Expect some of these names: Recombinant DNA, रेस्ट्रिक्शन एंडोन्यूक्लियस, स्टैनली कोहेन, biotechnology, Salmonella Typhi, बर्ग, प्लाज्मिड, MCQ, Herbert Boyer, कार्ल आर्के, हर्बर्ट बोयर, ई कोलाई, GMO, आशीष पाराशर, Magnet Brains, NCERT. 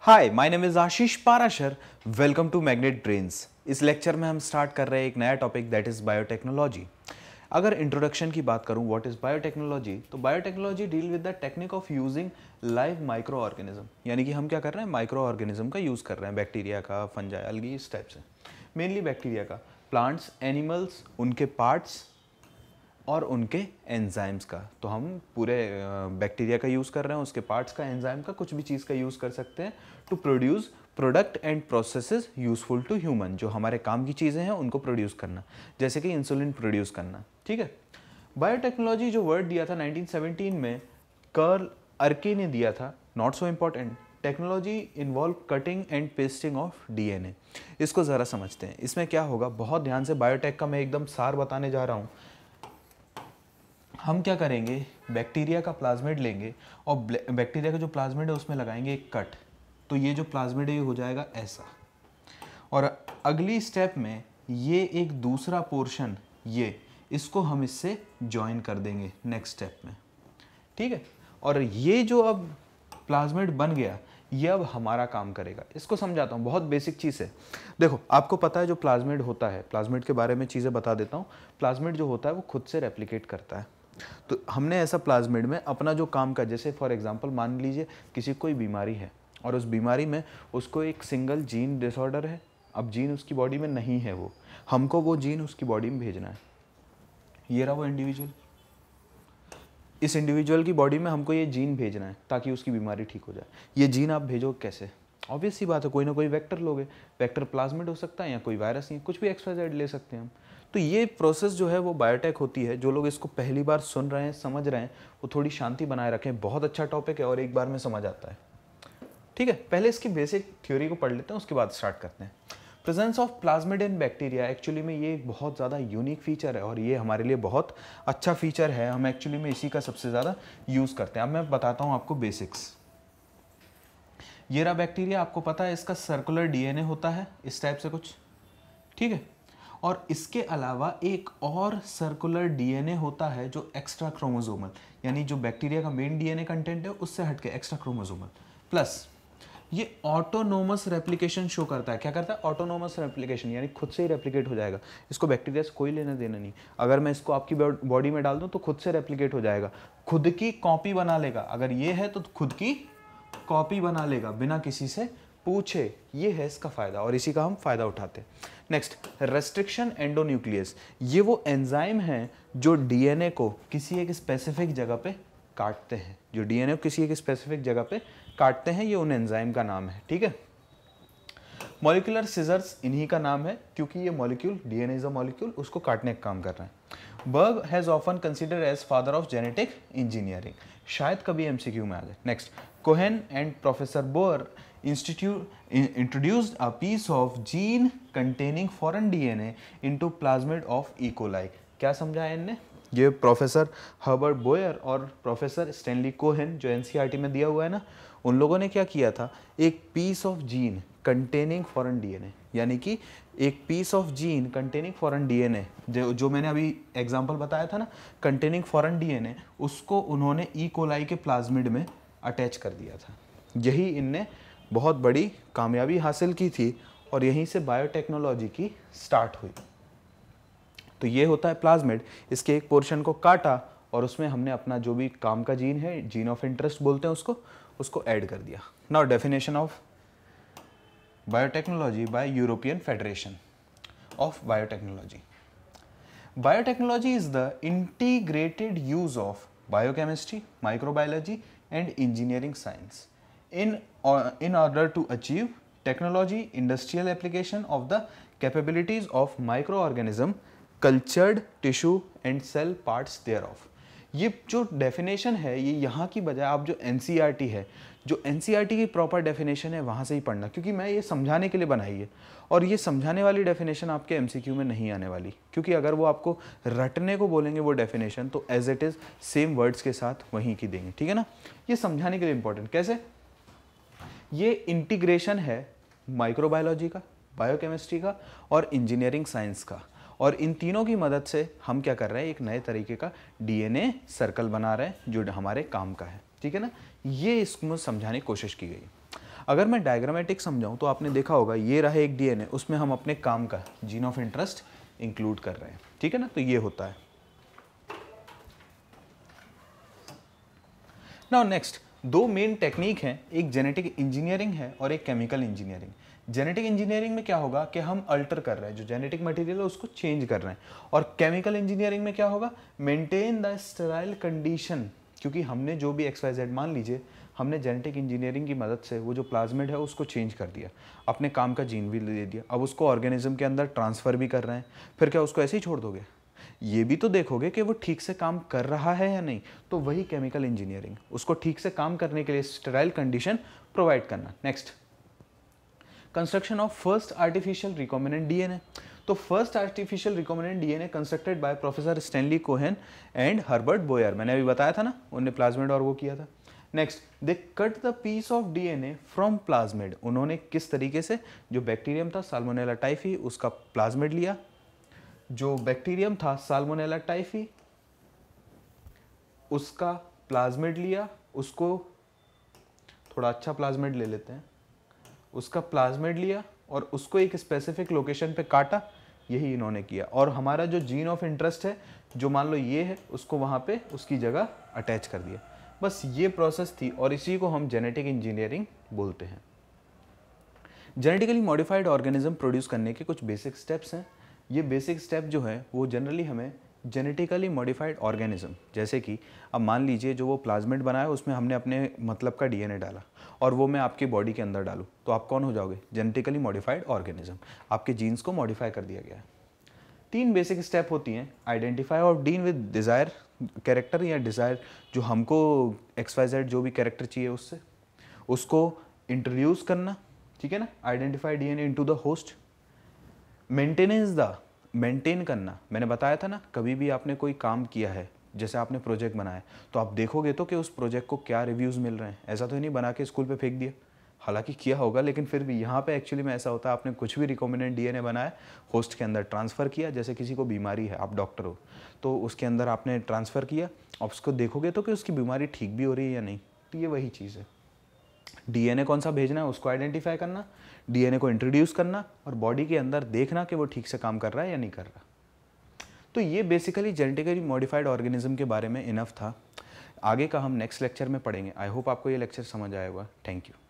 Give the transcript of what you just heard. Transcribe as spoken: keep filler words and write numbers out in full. Hi my name is आशीष पाराशर, welcome to Magnet Brains. इस lecture में हम स्टार्ट कर रहे हैं एक नया टॉपिक, दैट इज़ बायोटेक्नोलॉजी। अगर इंट्रोडक्शन की बात करूं, व्हाट इज़ बायोटेक्नोलॉजी, तो biotechnology deal with the technique of using live microorganism, यानी कि हम क्या कर रहे हैं, माइक्रो ऑर्गेनिज्म का यूज़ कर रहे हैं, बैक्टीरिया का, फंजाई, अलगी, इस टाइप से, मेनली बैक्टीरिया का, प्लांट्स, एनिमल्स, उनके पार्ट्स और उनके एंजाइम्स का। तो हम पूरे बैक्टीरिया का यूज़ कर रहे हैं, उसके पार्ट्स का, एंजाइम का, कुछ भी चीज़ का यूज़ कर सकते हैं to produce product and processes useful to human. जो हमारे काम की चीज़ें हैं उनको प्रोड्यूस करना, जैसे कि इंसुलिन प्रोड्यूस करना। ठीक है, बायोटेक्नोलॉजी जो वर्ड दिया था नाइनटीन सेवनटीन में कार्ल आर्के ने दिया था, not so important. Technology involve cutting and pasting of DNA. इसको ज़रा समझते हैं, इसमें क्या होगा, बहुत ध्यान से। बायोटेक का मैं एकदम सार बताने जा रहा हूँ। हम क्या करेंगे, बैक्टीरिया का प्लाज्मिड लेंगे और बैक्टीरिया का जो प्लाज्मिड है उसमें लगाएंगे एक कट, तो ये जो प्लाज्मिड है ये हो जाएगा ऐसा। और अगली स्टेप में ये एक दूसरा पोर्शन, ये इसको हम इससे जॉइन कर देंगे नेक्स्ट स्टेप में। ठीक है, और ये जो अब प्लाज्मिड बन गया ये अब हमारा काम करेगा। इसको समझाता हूँ, बहुत बेसिक चीज़ है। देखो, आपको पता है जो प्लाज्मिड होता है, प्लाज्मिड के बारे में चीज़ें बता देता हूँ। प्लाज्मिड जो होता है वो खुद से रेप्लिकेट करता है। तो हमने ऐसा प्लाज्मिड में अपना जो काम का, जैसे फॉर एग्जांपल मान लीजिए किसी कोई बीमारी है और उस बीमारी में उसको एक सिंगल जीन डिसऑर्डर है, अब जीन उसकी बॉडी में नहीं है, वो हमको वो जीन उसकी बॉडी में भेजना है। ये रहा वो इंडिविजुअल, इस इंडिविजुअल की बॉडी में हमको ये जीन भेजना है ताकि उसकी बीमारी ठीक हो जाए। ये जीन आप भेजो कैसे, ऑब्वियस सी बात है, कोई ना कोई वेक्टर लोगे, वेक्टर प्लाज्मिड हो सकता है या कोई वायरस, या कुछ भी एक्सवाइजेड ले सकते हैं हम। तो ये प्रोसेस जो है वो बायोटेक होती है। जो लोग इसको पहली बार सुन रहे हैं, समझ रहे हैं, वो थोड़ी शांति बनाए रखें, बहुत अच्छा टॉपिक है और एक बार में समझ आता है। ठीक है, पहले इसकी बेसिक थ्योरी को पढ़ लेते हैं, उसके बाद स्टार्ट करते हैं। Presence of प्लाज्मिड in bacteria, actually में ये एक बहुत ज़्यादा यूनिक फीचर है और ये हमारे लिए बहुत अच्छा फीचर है, हम एक्चुअली में इसी का सबसे ज़्यादा यूज़ करते हैं। अब मैं बताता हूँ आपको बेसिक्स। ये रहा बैक्टीरिया, आपको पता है इसका सर्कुलर डीएनए होता है, इस टाइप से कुछ। ठीक है, और इसके अलावा एक और सर्कुलर डीएनए होता है जो एक्स्ट्रा क्रोमोसोमल, यानी जो बैक्टीरिया का मेन डीएनए कंटेंट है उससे हटके एक्स्ट्रा क्रोमोसोमल। प्लस ये ऑटोनोमस रेप्लिकेशन शो करता है। क्या करता है, ऑटोनोमस रेप्लिकेशन, यानी खुद से ही रेप्लिकेट हो जाएगा, इसको बैक्टीरिया से कोई लेना देना नहीं। अगर मैं इसको आपकी बॉडी में डाल दूँ तो खुद से रेप्लिकेट हो जाएगा, खुद की कॉपी बना लेगा। अगर ये है तो खुद की कॉपी बना लेगा बिना किसी से पूछे। ये है इसका फ़ायदा और इसी का हम फ़ायदा उठाते हैं। नेक्स्ट, रेस्ट्रिक्शन एंडोन्यूक्लियस, ये वो एंजाइम हैं जो डीएनए को किसी एक स्पेसिफिक जगह पे काटते हैं, जो डीएनए को किसी एक स्पेसिफिक जगह पे काटते हैं, ये उन एंजाइम का नाम है। ठीक है, मॉलिक्यूलर सिजर्स इन्हीं का नाम है, क्योंकि ये molecule, DNA is a molecule, उसको काटने का काम कर रहे हैं। बर्ग has often considered as father of genetic engineering, शायद कभी एमसीक्यू में आ जाए। Next, Cohen and professor Boyer institute introduced a piece of gene containing foreign DNA into प्लाज्मिड of ई कोलाई। क्या समझाया इनने, ये प्रोफेसर हर्बर्ट बोयर और प्रोफेसर स्टैनली कोहेन, जो एनसीईआरटी में दिया हुआ है ना, उन लोगों ने क्या किया था, एक piece of gene containing foreign DNA, यानी कि एक piece of gene containing foreign DNA, जो जो मैंने अभी एग्जांपल बताया था ना, कंटेनिंग फॉरेन डीएनए, उसको उन्होंने ई कोलाई के प्लाज्मिड में अटैच कर दिया था। यही इनने बहुत बड़ी कामयाबी हासिल की थी और यहीं से बायोटेक्नोलॉजी की स्टार्ट हुई। तो ये होता है प्लाज्मिड, इसके एक पोर्शन को काटा और उसमें हमने अपना जो भी काम का जीन है, जीन ऑफ इंटरेस्ट बोलते हैं उसको, उसको ऐड कर दिया। Now definition of biotechnology by European Federation of biotechnology. Biotechnology is the integrated use of biochemistry, microbiology and engineering science in or in order to achieve technology industrial application of the capabilities of microorganism, cultured tissue and cell parts thereof. ये जो definition है ये यहाँ की बजाय आप जो N C E R T है, जो N C E R T की proper definition है वहाँ से ही पढ़ना, क्योंकि मैं ये समझाने के लिए बनाई है और ये समझाने वाली definition आपके M C Q में नहीं आने वाली, क्योंकि अगर वो आपको रटने को बोलेंगे वो definition तो as it is same words के साथ वहीं की देंगे। ठीक है ना, ये समझाने के लिए important। कैसे, ये integration है microbiology का, biochemistry का और engineering science का, और इन तीनों की मदद से हम क्या कर रहे हैं, एक नए तरीके का डीएनए सर्कल बना रहे हैं जो हमारे काम का है। ठीक है ना, ये इसको समझाने की कोशिश की गई। अगर मैं डायग्रामेटिक समझाऊं तो आपने देखा होगा ये रहा एक डीएनए, उसमें हम अपने काम का जीन ऑफ इंटरेस्ट इंक्लूड कर रहे हैं, ठीक है ना। तो ये होता है। नाउ नेक्स्ट, दो मेन टेक्निक हैं, एक जेनेटिक इंजीनियरिंग है और एक केमिकल इंजीनियरिंग। जेनेटिक इंजीनियरिंग में क्या होगा कि हम अल्टर कर रहे हैं, जो जेनेटिक मटेरियल है उसको चेंज कर रहे हैं। और केमिकल इंजीनियरिंग में क्या होगा, मेंटेन द स्टेराइल कंडीशन, क्योंकि हमने जो भी एक्स वाई जेड, मान लीजिए हमने जेनेटिक इंजीनियरिंग की मदद से वो जो प्लाज्मिड है उसको चेंज कर दिया, अपने काम का जीन भी दे दिया, अब उसको ऑर्गेनिज्म के अंदर ट्रांसफ़र भी कर रहे हैं, फिर क्या उसको ऐसे ही छोड़ दोगे? ये भी तो देखोगे कि वो ठीक से काम कर रहा है या नहीं। तो वही केमिकल इंजीनियरिंग, उसको ठीक से काम करने के लिए स्टेराइल कंडीशन प्रोवाइड करना। Next, construction of first artificial recombinant DNA. तो first artificial recombinant DNA constructed by professor स्टैनली कोहेन and हर्बर्ट बोयर, मैंने अभी बताया था ना, उन्होंने प्लाज्मिड और वो किया था। Next, they cut the piece of DNA from प्लाज्मिड। उन्होंने किस तरीके से, जो बैक्टीरियम था साल्मोनेला टाइफी उसका प्लाज्मिड लिया, जो बैक्टीरियम था साल्मोनेला टाइफी उसका प्लाज्मिड लिया, उसको थोड़ा अच्छा प्लाज्मिड ले लेते हैं, उसका प्लाज्मिड लिया और उसको एक स्पेसिफिक लोकेशन पे काटा, यही इन्होंने किया। और हमारा जो जीन ऑफ इंटरेस्ट है, जो मान लो ये है, उसको वहाँ पे उसकी जगह अटैच कर दिया। बस ये प्रोसेस थी और इसी को हम जेनेटिक इंजीनियरिंग बोलते हैं। जेनेटिकली मॉडिफाइड ऑर्गेनिज्म प्रोड्यूस करने के कुछ बेसिक स्टेप्स हैं। ये बेसिक स्टेप जो है वो जनरली हमें जेनेटिकली मॉडिफाइड ऑर्गेनिज्म, जैसे कि अब मान लीजिए जो वो प्लाज्मिड बनाया उसमें हमने अपने मतलब का डीएनए डाला और वो मैं आपकी बॉडी के अंदर डालूँ, तो आप कौन हो जाओगे? जेनेटिकली मॉडिफाइड ऑर्गेनिज्म, आपके जीन्स को मॉडिफाई कर दिया गया है। तीन बेसिक स्टेप होती हैं, आइडेंटिफाई और डील विद डिज़ायर कैरेक्टर या डिज़ायर, जो हमको एक्स वाई जेड जो भी कैरेक्टर चाहिए उससे, उसको इंट्रोड्यूस करना, ठीक है ना, identify DNA into the host. Maintenance, the maintain करना, मैंने बताया था ना, कभी भी आपने कोई काम किया है, जैसे आपने प्रोजेक्ट बनाया तो आप देखोगे तो कि उस प्रोजेक्ट को क्या रिव्यूज़ मिल रहे हैं। ऐसा तो नहीं बना के स्कूल पे फेंक दिया, हालांकि किया होगा, लेकिन फिर भी यहाँ पे एक्चुअली में ऐसा होता है, आपने कुछ भी रिकॉम्बिनेंट डीएनए बनाया, होस्ट के अंदर ट्रांसफ़र किया, जैसे किसी को बीमारी है, आप डॉक्टर हो तो उसके अंदर आपने ट्रांसफ़र किया, आप उसको देखोगे तो कि उसकी बीमारी ठीक भी हो रही है या नहीं। तो ये वही चीज़ है, डीएनए कौन सा भेजना है उसको आइडेंटिफाई करना, डीएनए को इंट्रोड्यूस करना और बॉडी के अंदर देखना कि वो ठीक से काम कर रहा है या नहीं कर रहा। तो ये बेसिकली जेनेटिकली मॉडिफाइड ऑर्गेनिज्म के बारे में इनफ था। आगे का हम नेक्स्ट लेक्चर में पढ़ेंगे। आई होप आपको ये लेक्चर समझ आया होगा। Thank you.